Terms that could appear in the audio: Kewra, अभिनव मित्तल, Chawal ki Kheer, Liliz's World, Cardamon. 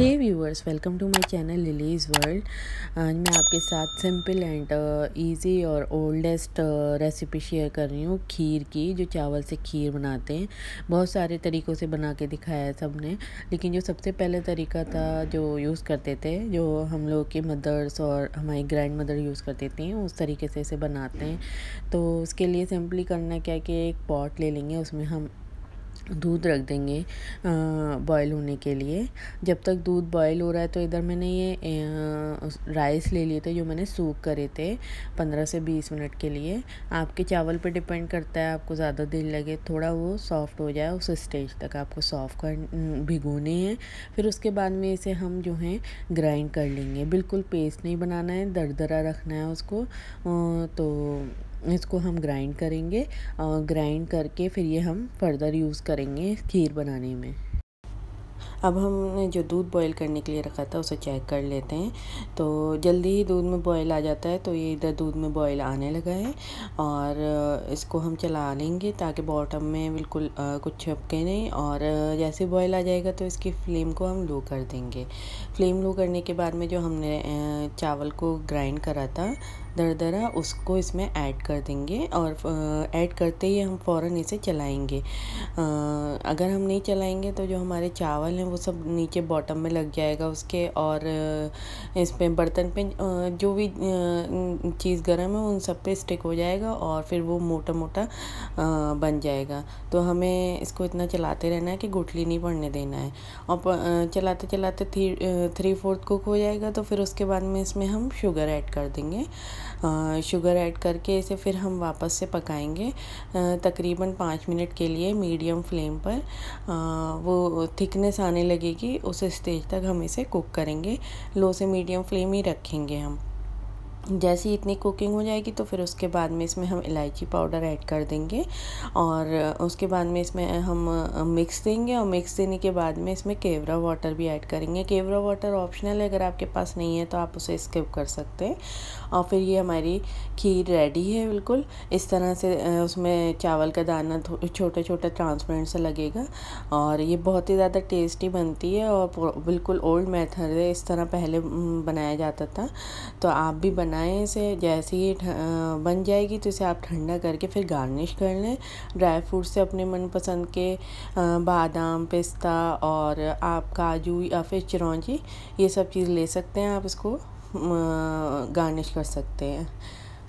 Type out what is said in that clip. Hey viewers, welcome to my channel Lily's world. आज मैं आपके साथ सिंपल एंड इजी और ओल्डेस्ट रेसिपी शेयर कर रही हूँ खीर की, जो चावल से खीर बनाते हैं। बहुत सारे तरीक़ों से बना के दिखाया है सबने, लेकिन जो सबसे पहले तरीका था जो यूज़ करते थे, जो हम लोग के मदर्स और हमारी ग्रैंड मदर यूज़ करते थे, उस तरीके से इसे बनाते हैं। तो उसके लिए सिंपली करना क्या है कि एक पॉट ले लेंगे, उसमें हम दूध रख देंगे बॉयल होने के लिए। जब तक दूध बॉयल हो रहा है तो इधर मैंने ये राइस ले लिए थे, जो मैंने सूख करे थे 15 से 20 मिनट के लिए। आपके चावल पे डिपेंड करता है, आपको ज़्यादा देर लगे, थोड़ा वो सॉफ़्ट हो जाए उस स्टेज तक आपको सॉफ़्ट कर भिगोने हैं। फिर उसके बाद में इसे हम जो है ग्राइंड कर लेंगे। बिल्कुल पेस्ट नहीं बनाना है, दरदरा रखना है उसको। तो इसको हम ग्राइंड करेंगे और ग्राइंड करके फिर ये हम फर्दर यूज़ करेंगे खीर बनाने में। अब हमने जो दूध बॉयल करने के लिए रखा था उसे चेक कर लेते हैं। तो जल्दी ही दूध में बॉयल आ जाता है, तो ये इधर दूध में बॉयल आने लगा है और इसको हम चला लेंगे ताकि बॉटम में बिल्कुल कुछ चिपके नहीं। और जैसे बॉयल आ जाएगा तो इसकी फ्लेम को हम लो कर देंगे। फ्लेम लो करने के बाद में जो हमने चावल को ग्राइंड करा था दरदरा, उसको इसमें ऐड कर देंगे और ऐड करते ही हम फ़ौरन इसे चलाएंगे। अगर हम नहीं चलाएंगे तो जो हमारे चावल हैं वो सब नीचे बॉटम में लग जाएगा उसके, और इस पे बर्तन पे जो भी चीज़ गर्म है उन सब पे स्टिक हो जाएगा और फिर वो मोटा मोटा बन जाएगा। तो हमें इसको इतना चलाते रहना है कि गुठली नहीं पड़ने देना है, और चलाते चलाते 3/4 कुक हो जाएगा। तो फिर उसके बाद में इसमें हम शुगर ऐड कर देंगे। शुगर ऐड करके इसे फिर हम वापस से पकाएंगे तकरीबन 5 मिनट के लिए मीडियम फ्लेम पर। वो थिकनेस आने लगेगी, उस स्टेज तक हम इसे कुक करेंगे। लो से मीडियम फ्लेम ही रखेंगे हम। जैसे ही इतनी कुकिंग हो जाएगी तो फिर उसके बाद में इसमें हम इलायची पाउडर ऐड कर देंगे और उसके बाद में इसमें हम मिक्स देंगे, और मिक्स देने के बाद में इसमें केवरा वाटर भी ऐड करेंगे। केवरा वाटर ऑप्शनल है, अगर आपके पास नहीं है तो आप उसे स्किप कर सकते हैं। और फिर ये हमारी खीर रेडी है। बिल्कुल इस तरह से उसमें चावल का दाना छोटा छोटा ट्रांसपेरेंट सा लगेगा, और ये बहुत ही ज़्यादा टेस्टी बनती है और बिल्कुल ओल्ड मेथड है। इस तरह पहले बनाया जाता था, तो आप भी बनाएं इसे। जैसे ही बन जाएगी तो इसे आप ठंडा करके फिर गार्निश कर लें ड्राई फ्रूट से, अपने मनपसंद के बादाम, पिस्ता और आप काजू या फिर चिरौंजी, ये सब चीज़ ले सकते हैं। आप इसको गार्निश कर सकते हैं।